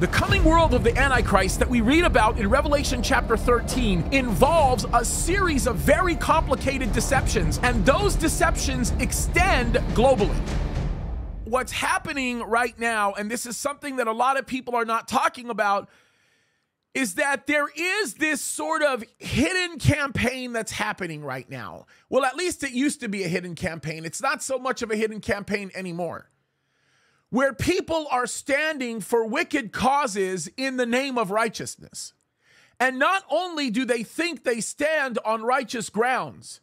The coming world of the Antichrist that we read about in Revelation chapter 13 involves a series of very complicated deceptions, and those deceptions extend globally. What's happening right now, and this is something that a lot of people are not talking about, is that there is this sort of hidden campaign that's happening right now. Well, at least it used to be a hidden campaign. It's not so much of a hidden campaign anymore, where people are standing for wicked causes in the name of righteousness. And not only do they think they stand on righteous grounds,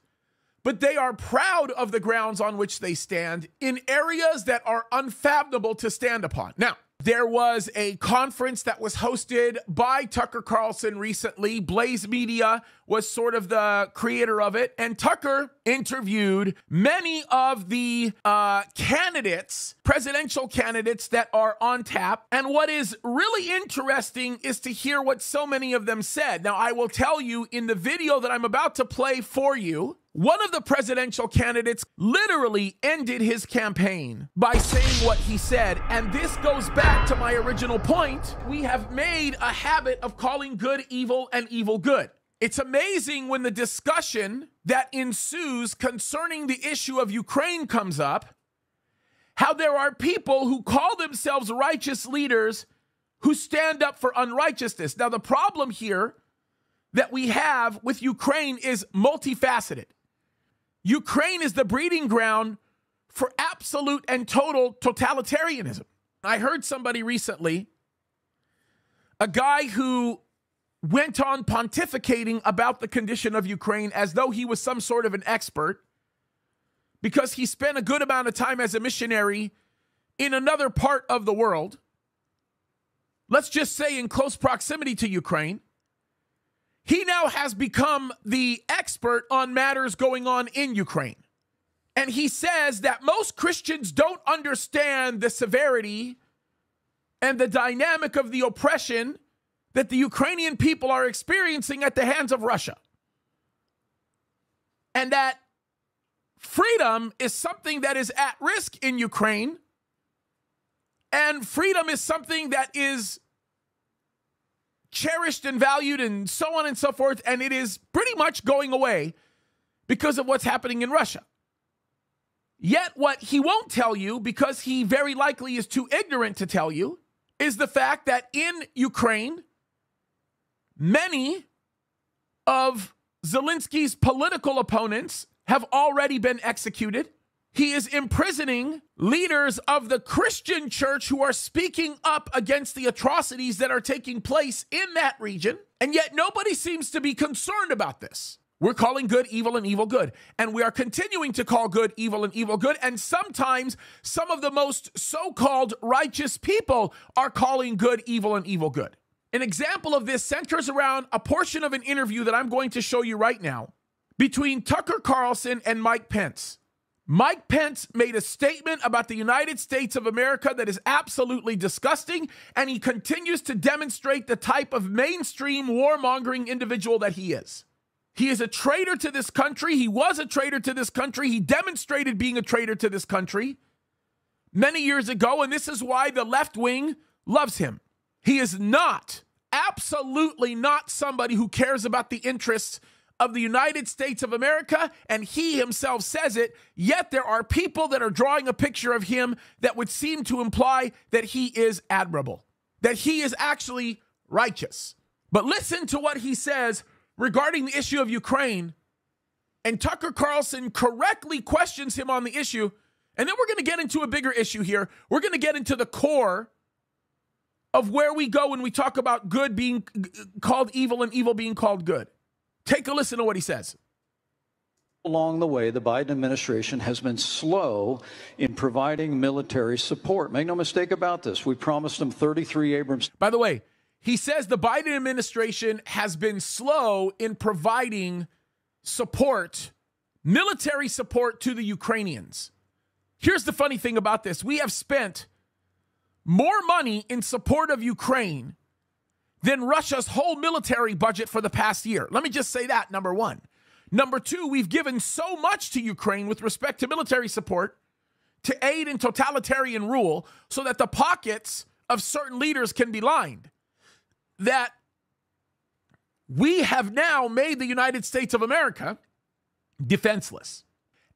but they are proud of the grounds on which they stand in areas that are unfathomable to stand upon. Now, there was a conference that was hosted by Tucker Carlson recently. Blaze Media was sort of the creator of it. And Tucker interviewed many of the candidates, presidential candidates that are on tap. And what is really interesting is to hear what so many of them said. Now, I will tell you in the video that I'm about to play for you, one of the presidential candidates literally ended his campaign by saying what he said. And this goes back to my original point. We have made a habit of calling good evil and evil good. It's amazing when the discussion that ensues concerning the issue of Ukraine comes up, how there are people who call themselves righteous leaders who stand up for unrighteousness. Now, the problem here that we have with Ukraine is multifaceted. Ukraine is the breeding ground for absolute and total totalitarianism. I heard somebody recently, a guy who went on pontificating about the condition of Ukraine as though he was some sort of an expert, because he spent a good amount of time as a missionary in another part of the world, let's just say in close proximity to Ukraine. He now has become the expert on matters going on in Ukraine. And he says that most Christians don't understand the severity and the dynamic of the oppression that the Ukrainian people are experiencing at the hands of Russia. And that freedom is something that is at risk in Ukraine. And freedom is something that is cherished and valued and so on and so forth, and it is pretty much going away because of what's happening in Russia. Yet what he won't tell you, because he very likely is too ignorant to tell you, is the fact that in Ukraine, many of Zelensky's political opponents have already been executed. He is imprisoning leaders of the Christian church who are speaking up against the atrocities that are taking place in that region. And yet nobody seems to be concerned about this. We're calling good evil and evil good. And we are continuing to call good evil and evil good. And sometimes some of the most so-called righteous people are calling good evil and evil good. An example of this centers around a portion of an interview that I'm going to show you right now between Tucker Carlson and Mike Pence. Mike Pence made a statement about the United States of America that is absolutely disgusting, and he continues to demonstrate the type of mainstream warmongering individual that he is. He is a traitor to this country. He was a traitor to this country. He demonstrated being a traitor to this country many years ago, and this is why the left wing loves him. He is not, absolutely not, somebody who cares about the interests of the United States of America, and he himself says it, yet there are people that are drawing a picture of him that would seem to imply that he is admirable, that he is actually righteous. But listen to what he says regarding the issue of Ukraine, and Tucker Carlson correctly questions him on the issue, and then we're going to get into a bigger issue here. We're going to get into the core of where we go when we talk about good being called evil and evil being called good. Take a listen to what he says. Along the way, the Biden administration has been slow in providing military support. Make no mistake about this. We promised them 33 Abrams. By the way, he says the Biden administration has been slow in providing support, military support, to the Ukrainians. Here's the funny thing about this. We have spent more money in support of Ukraine than Russia's whole military budget for the past year. Let me just say that, number one. Number two, we've given so much to Ukraine with respect to military support, to aid in totalitarian rule, so that the pockets of certain leaders can be lined, that we have now made the United States of America defenseless.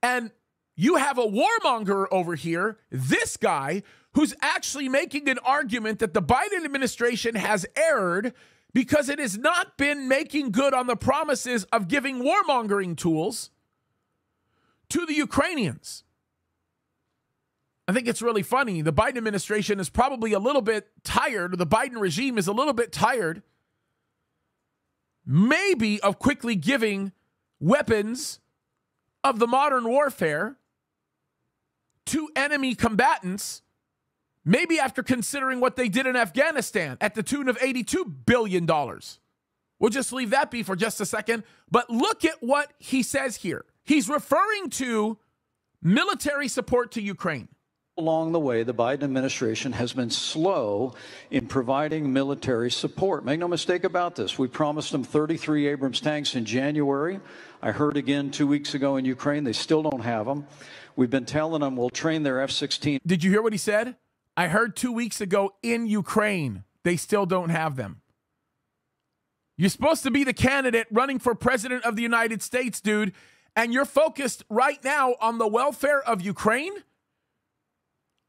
And you have a warmonger over here, this guy, who's actually making an argument that the Biden administration has erred because it has not been making good on the promises of giving warmongering tools to the Ukrainians. I think it's really funny. The Biden administration is probably a little bit tired, or the Biden regime is a little bit tired, maybe, of quickly giving weapons of the modern warfare to enemy combatants, maybe after considering what they did in Afghanistan at the tune of $82 billion. We'll just leave that be for just a second. But look at what he says here. He's referring to military support to Ukraine. Along the way, the Biden administration has been slow in providing military support. Make no mistake about this. We promised them 33 Abrams tanks in January. I heard again 2 weeks ago in Ukraine, they still don't have them. We've been telling them we'll train their F-16. Did you hear what he said? I heard 2 weeks ago in Ukraine, they still don't have them. You're supposed to be the candidate running for president of the United States, dude, and you're focused right now on the welfare of Ukraine?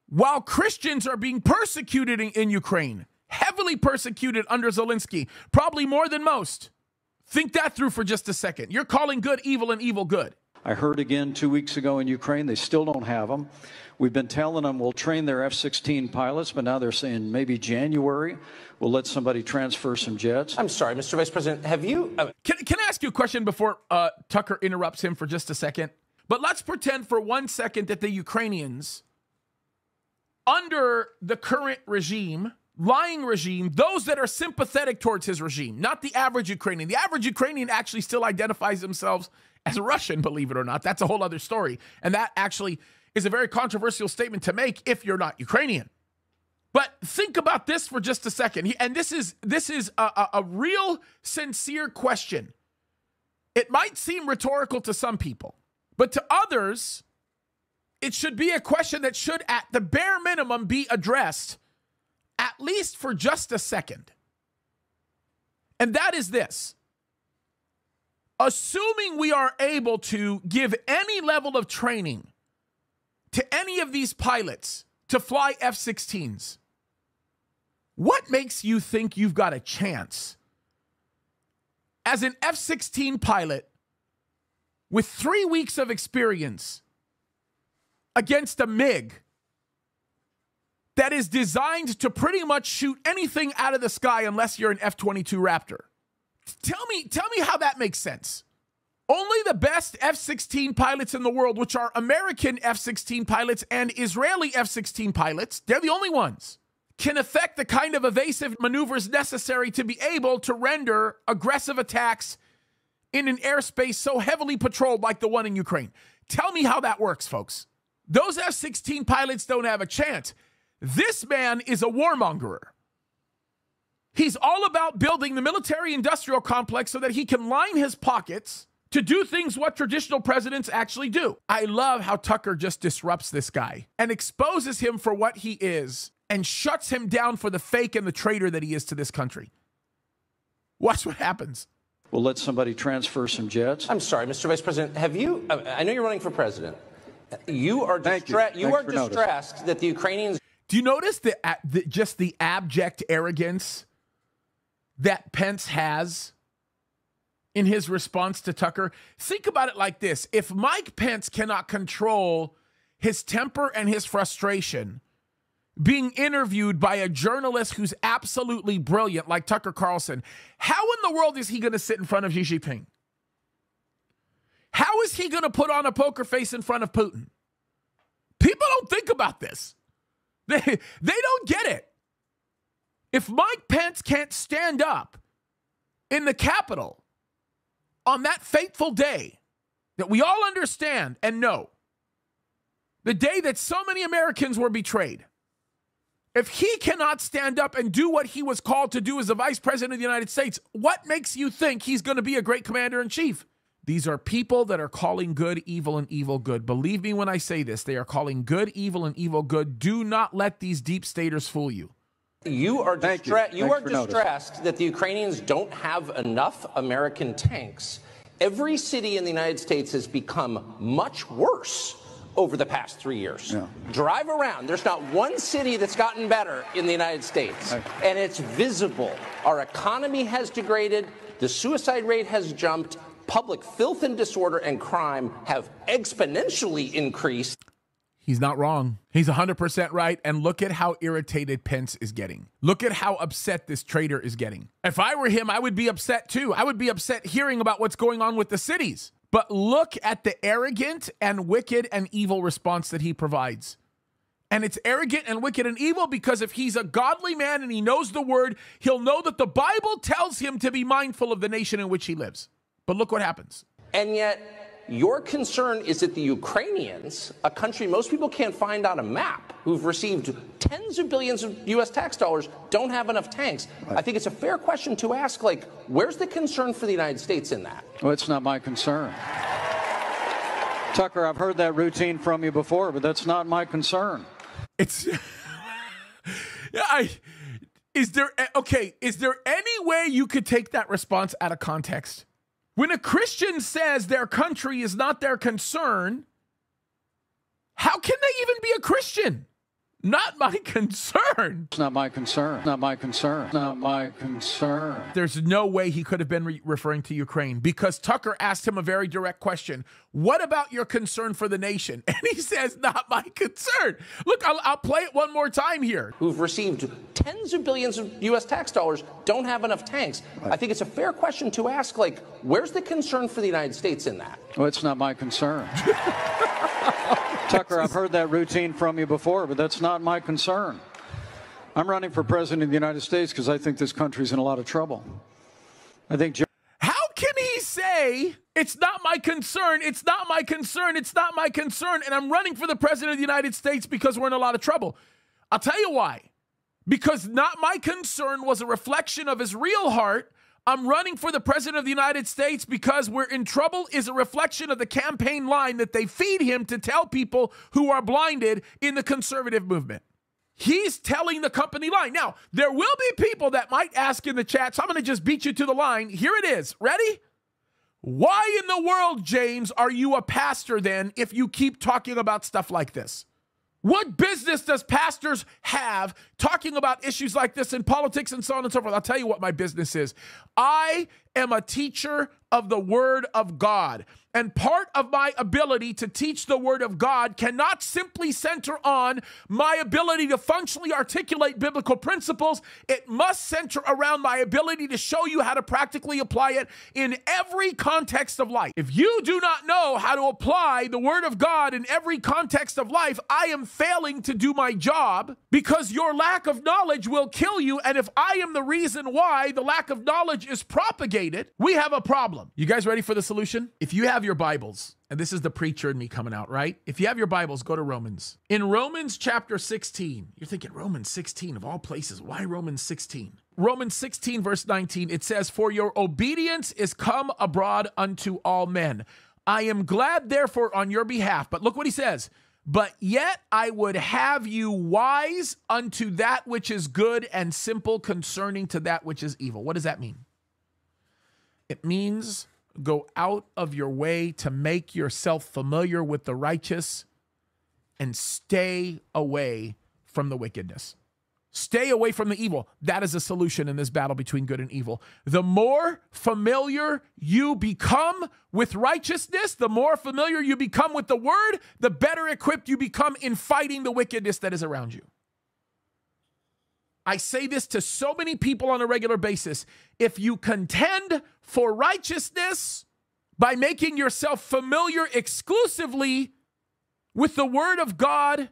While Christians are being persecuted in Ukraine, heavily persecuted under Zelensky, probably more than most. Think that through for just a second. You're calling good evil and evil good. I heard again 2 weeks ago in Ukraine, they still don't have them. We've been telling them we'll train their F-16 pilots, but now they're saying maybe January we'll let somebody transfer some jets. I'm sorry, Mr. Vice President, have you... Can I ask you a question before Tucker interrupts him for just a second? But let's pretend for 1 second that the Ukrainians, under the current regime, lying regime, those that are sympathetic towards his regime, not the average Ukrainian. The average Ukrainian actually still identifies themselves as a Russian, believe it or not. That's a whole other story. And that actually is a very controversial statement to make if you're not Ukrainian. But think about this for just a second. And this is a real sincere question. It might seem rhetorical to some people, but to others, it should be a question that should, at the bare minimum, be addressed, at least for just a second. And that is this. Assuming we are able to give any level of training to any of these pilots to fly F-16s, what makes you think you've got a chance as an F-16 pilot with 3 weeks of experience against a MiG that is designed to pretty much shoot anything out of the sky unless you're an F-22 Raptor? Tell me how that makes sense. Only the best F-16 pilots in the world, which are American F-16 pilots and Israeli F-16 pilots, they're the only ones, can effect the kind of evasive maneuvers necessary to be able to render aggressive attacks in an airspace so heavily patrolled like the one in Ukraine. Tell me how that works, folks. Those F-16 pilots don't have a chance. This man is a warmonger. He's all about building the military-industrial complex so that he can line his pockets to do things what traditional presidents actually do. I love how Tucker just disrupts this guy and exposes him for what he is and shuts him down for the fake and the traitor that he is to this country. Watch what happens. We'll let somebody transfer some jets. I'm sorry, Mr. Vice President, have you... I know you're running for president. You are distressed that the Ukrainians... Do you notice just the abject arrogance that Pence has in his response to Tucker? Think about it like this. If Mike Pence cannot control his temper and his frustration being interviewed by a journalist who's absolutely brilliant like Tucker Carlson, how in the world is he going to sit in front of Xi Jinping? How is he going to put on a poker face in front of Putin? People don't think about this. They don't get it. If Mike Pence can't stand up in the Capitol on that fateful day that we all understand and know, the day that so many Americans were betrayed, if he cannot stand up and do what he was called to do as the Vice President of the United States, what makes you think he's going to be a great commander-in-chief? These are people that are calling good evil and evil good. Believe me when I say this, they are calling good evil and evil good. Do not let these deep staters fool you. You are distressed that the Ukrainians don't have enough American tanks. Every city in the United States has become much worse over the past 3 years. Yeah. Drive around. There's not one city that's gotten better in the United States. And it's visible. Our economy has degraded. The suicide rate has jumped. Public filth and disorder and crime have exponentially increased. He's not wrong. He's 100% right. And look at how irritated Pence is getting. Look at how upset this traitor is getting. If I were him, I would be upset too. I would be upset hearing about what's going on with the cities. But look at the arrogant and wicked and evil response that he provides. And it's arrogant and wicked and evil because if he's a godly man and he knows the word, he'll know that the Bible tells him to be mindful of the nation in which he lives. But look what happens. And yet your concern is that the Ukrainians, a country most people can't find on a map, who've received tens of billions of U.S. tax dollars, don't have enough tanks. I think it's a fair question to ask, like, where's the concern for the United States in that? Well, it's not my concern. Tucker, I've heard that routine from you before, but that's not my concern. It's... Is there any way you could take that response out of context? When a Christian says their country is not their concern, how can they even be a Christian? Not my concern. It's not my concern. Not my concern. Not my concern. There's no way he could have been referring to Ukraine because Tucker asked him a very direct question. What about your concern for the nation? And he says, not my concern. Look, I'll play it one more time here. Who've received tens of billions of U.S. tax dollars don't have enough tanks. I think it's a fair question to ask, like, where's the concern for the United States in that? Well, it's not my concern. Tucker, I've heard that routine from you before, but that's not my concern. I'm running for president of the United States because I think this country's in a lot of trouble. I think. How can he say it's not my concern? It's not my concern. It's not my concern. And I'm running for the president of the United States because we're in a lot of trouble. I'll tell you why. Because not my concern was a reflection of his real heart. I'm running for the president of the United States because we're in trouble is a reflection of the campaign line that they feed him to tell people who are blinded in the conservative movement. He's telling the company line. Now, there will be people that might ask in the chat, so I'm going to just beat you to the line. Here it is. Ready? Why in the world, James, are you a pastor then if you keep talking about stuff like this? What business does pastors have talking about issues like this in politics and so on and so forth? I'll tell you what my business is. I am a teacher of the Word of God. And part of my ability to teach the Word of God cannot simply center on my ability to functionally articulate biblical principles. It must center around my ability to show you how to practically apply it in every context of life. If you do not know how to apply the Word of God in every context of life, I am failing to do my job because your lack of knowledge will kill you. And if I am the reason why the lack of knowledge is propagated, we have a problem. You guys ready for the solution? If you have your Bibles, and this is the preacher in me coming out, right? If you have your Bibles, go to Romans. In Romans chapter 16, you're thinking Romans 16 of all places. Why Romans 16? Romans 16 verse 19, it says, "For your obedience is come abroad unto all men. I am glad therefore on your behalf." But look what he says. "But yet I would have you wise unto that which is good and simple concerning to that which is evil." What does that mean? It means go out of your way to make yourself familiar with the righteous and stay away from the wickedness. Stay away from the evil. That is a solution in this battle between good and evil. The more familiar you become with righteousness, the more familiar you become with the word, the better equipped you become in fighting the wickedness that is around you. I say this to so many people on a regular basis. If you contend for righteousness by making yourself familiar exclusively with the word of God,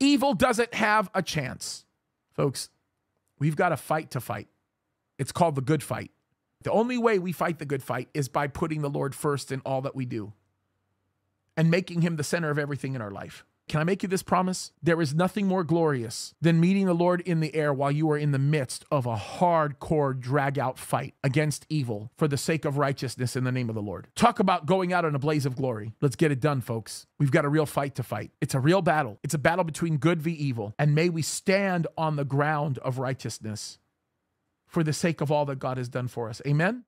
evil doesn't have a chance. Folks, we've got a fight to fight. It's called the good fight. The only way we fight the good fight is by putting the Lord first in all that we do and making him the center of everything in our life. Can I make you this promise? There is nothing more glorious than meeting the Lord in the air while you are in the midst of a hardcore drag-out fight against evil for the sake of righteousness in the name of the Lord. Talk about going out in a blaze of glory. Let's get it done, folks. We've got a real fight to fight. It's a real battle. It's a battle between good v evil. And may we stand on the ground of righteousness for the sake of all that God has done for us. Amen?